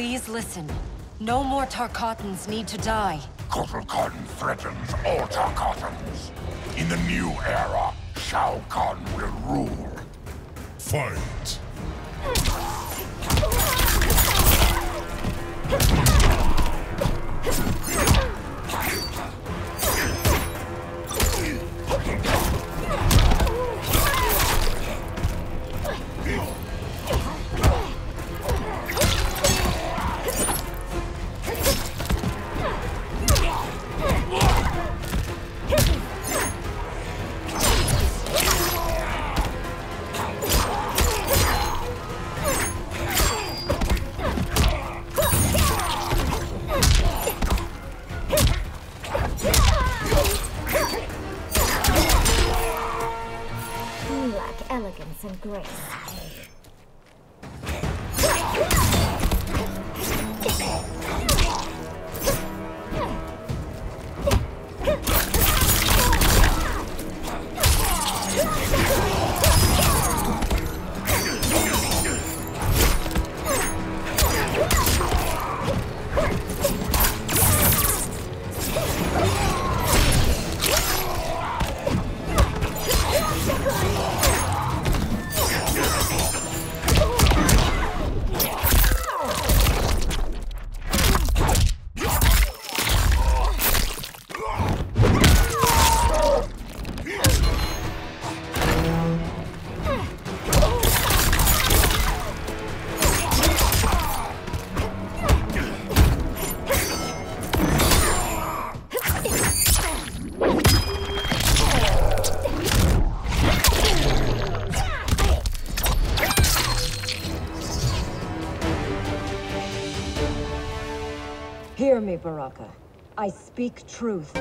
Please listen. No more Tarkatans need to die. Kotal Khan threatens all Tarkatans. In the new era, Shao Khan will rule. Fight! Elegance and grace. Hear me, Baraka. I speak truth.